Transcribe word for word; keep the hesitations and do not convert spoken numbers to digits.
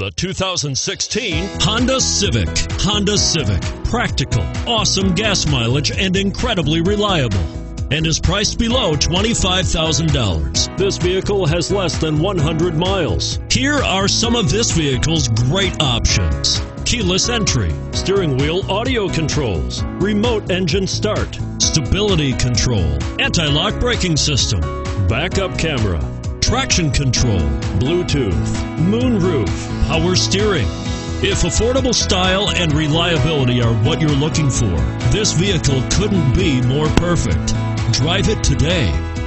the two thousand sixteen Honda Civic. Honda Civic, practical, awesome gas mileage, and incredibly reliable, and is priced below twenty-five thousand dollars. This vehicle has less than one hundred miles. Here are some of this vehicle's great options: keyless entry, steering wheel audio controls, remote engine start, stability control, anti-lock braking system, backup camera, traction control, Bluetooth, moonroof, power steering. If affordable style and reliability are what you're looking for, this vehicle couldn't be more perfect. Drive it today.